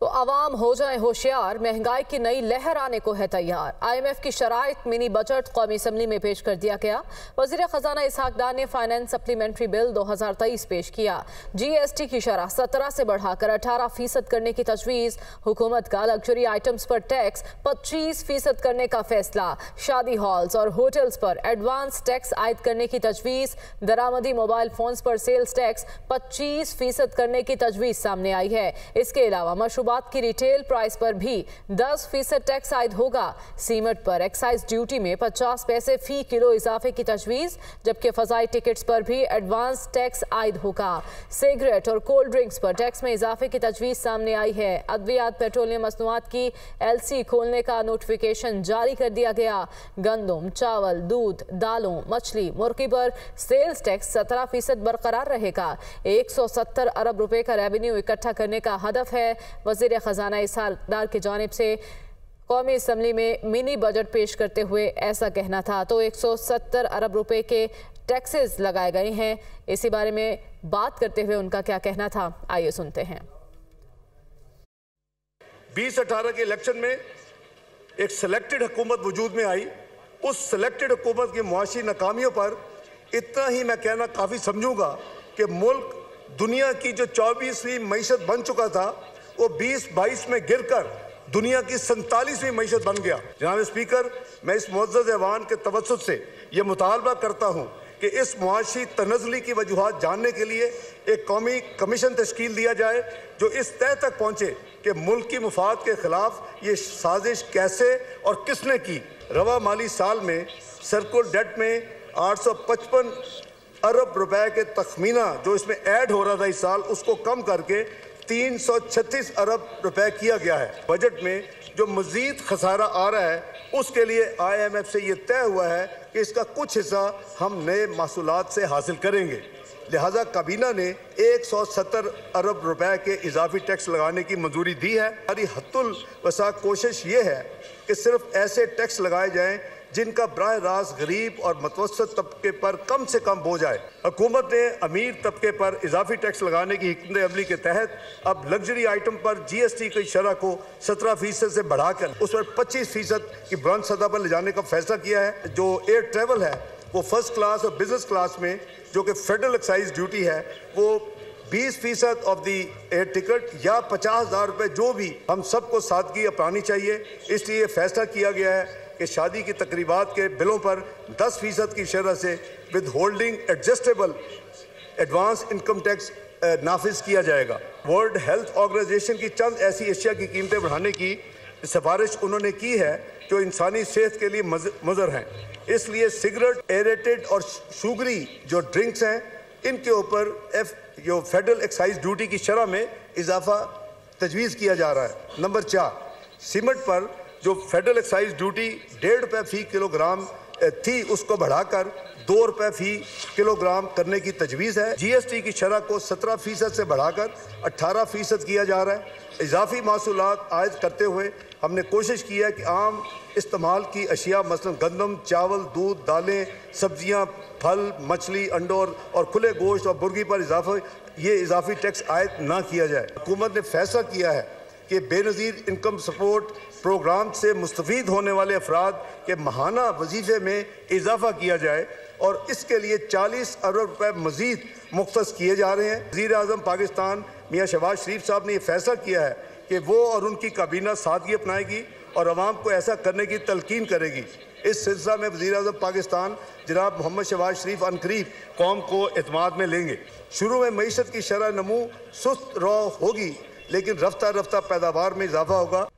तो आवाम हो जाए होशियार, महंगाई की नई लहर आने को है तैयार। IMF की शराइत मिनी बजट कौमी असम्बली में पेश कर दिया गया। वज़ीर ख़जाना इसहाक़ दार ने फाइनेंस सप्लीमेंट्री बिल 2023 पेश किया। GST की शरह 17 से बढ़ाकर 18% करने की तजवीज़। हुकूमत का लग्जरी आइटम्स पर टैक्स 25% करने का फैसला। शादी हॉल्स और होटल्स पर एडवांस टैक्स आयद करने की तजवीज़। दरामदी मोबाइल फ़ोन्स पर सेल्स टैक्स 25% करने की तजवीज़ सामने आई है। इसके अलावा मशरूब की रिटेल प्राइस पर भी 10% टैक्स आयद होगा। सीमेंट पर एक्साइज ड्यूटी में 50 पैसे फी किलो इजाफे की तजवीज़, जबकि फजाई टिकट्स पर भी एडवांस टैक्स आयद होगा। सिगरेट और कोल्ड ड्रिंक्स पर टैक्स में इजाफे की तजवीज़ सामने आई है। अद्वियात पेट्रोलियम मसनूआत की LC खोलने का नोटिफिकेशन जारी कर दिया गया। गंदम, चावल, दूध, दालों, मछली, मुर्गी पर सेल्स टैक्स 17% बरकरार रहेगा। 170 अरब रुपये का रेवेन्यू इकट्ठा करने का हदफ है। वज़ीर ख़जाना इसहाक़ दार की जानिब से कौमी असम्बली में मिनी बजट पेश करते हुए ऐसा कहना था। तो 170 अरब रुपए के टैक्सेस लगाए गए हैं। इसी बारे में बात करते हुए उनका क्या कहना था, आइए सुनते हैं। 2018 के इलेक्शन में एक सिलेक्टेड हुकूमत वजूद में आई। उस सिलेक्टेड हुकूमत की मुआशी नाकामियों पर इतना ही मैं कहना काफ़ी समझूंगा कि मुल्क दुनिया की जो 24वीं मईशत बन चुका था, वो 2022 में गिरकर दुनिया की 47वीं मईशत बन गया। जनाब स्पीकर, मैं इस मुअज़्ज़ज़ ऐवान के तवस्सुत से ये मुतालबा करता हूँ कि इस मुआशी तनज़्ज़ुली की वजूहात जानने के लिए एक कौमी कमीशन तश्कील दिया जाए जो इस तय तक पहुँचे कि मुल्क की मुफाद के ख़िलाफ़ ये साजिश कैसे और किसने की। रवा माली साल में सरकुल डेट में 855 अरब रुपये के तखमीना जो इसमें ऐड हो रहा था इस साल, उसको कम करके 336 अरब रुपए किया गया है। बजट में जो मज़ीद खसारा आ रहा है उसके लिए IMF से ये तय हुआ है कि इसका कुछ हिस्सा हम नए महसूलात से हासिल करेंगे। लिहाजा काबीना ने 170 अरब रुपए के इजाफी टैक्स लगाने की मंजूरी दी है। हमारी हत्तुल वसा कोशिश ये है कि सिर्फ ऐसे टैक्स लगाए जाएँ जिनका बराह रास्त गरीब और मतवसत तबके पर कम से कम बोझ आए। हुकूमत ने अमीर तबके पर इजाफी टैक्स लगाने की हिकमत अमली के तहत अब लग्जरी आइटम पर GST की शरह को 17% से बढ़ाकर उस पर 25% की बुलंद सतह पर ले जाने का फैसला किया है। जो एयर ट्रैवल है वो फर्स्ट क्लास और बिजनेस क्लास में, जो कि फेडरल एक्साइज ड्यूटी है, वो 20% ऑफ दी एयर टिकट या 50,000 रुपये, जो भी हम सबको सादगी अपनानी चाहिए। इसलिए फैसला किया गया है कि शादी की तकरीबात के बिलों पर 10% की शरह से withholding adjustable advance income tax नाफिज किया जाएगा। वर्ल्ड हेल्थ ऑर्गेनाइजेशन की चंद ऐसी अशिया की कीमतें बढ़ाने की सिफारिश उन्होंने की है जो इंसानी सेहत के लिए मज़र हैं। इसलिए सिगरेट, एरेटेड और शुगरी जो ड्रिंक्स हैं, इनके ऊपर जो फेडरल एक्साइज ड्यूटी की शरह में इजाफा तजवीज़ किया जा रहा है। नंबर 4, सीमेंट पर जो फेडरल एक्साइज ड्यूटी 1.5 रुपये फ़ी किलोग्राम थी, उसको बढ़ाकर 2 रुपये फ़ी किलोग्राम करने की तजवीज़ है। GST की शरह को 17% से बढ़ाकर 18% किया जा रहा है। इजाफी महसूलात आयद करते हुए हमने कोशिश की है कि आम इस्तेमाल की अशिया मसलन गंदम, चावल, दूध, दालें, सब्जियां, फल, मछली, अंडों और खुले गोश्त और मुर्गी पर इजाफी टैक्स आयद ना किया जाए। हुकूमत ने फैसला किया है कि बेनज़ीर इनकम सपोर्ट प्रोग्राम से मुस्तफ़ीद होने वाले अफराद के माहाना वजीफ़े में इजाफा किया जाए और इसके लिए 40 अरब रुपये मज़ीद मुख्तस किए जा रहे हैं। वज़ीर आज़म पाकिस्तान मियाँ शहबाज़ शरीफ साहब ने यह फैसला किया है कि वो और उनकी काबीना सादगी अपनाएगी और आवाम को ऐसा करने की तलकीन करेगी। इस सिलसिला में वज़ीर आज़म पाकिस्तान जनाब मोहम्मद शवाज शरीफ अनकरीब कौम को एतमाद में लेंगे। शुरू में मईशत की शरह नमू सुस्त रौ होगी, लेकिन रफ्ता रफ्ता पैदावार में इजाफा होगा।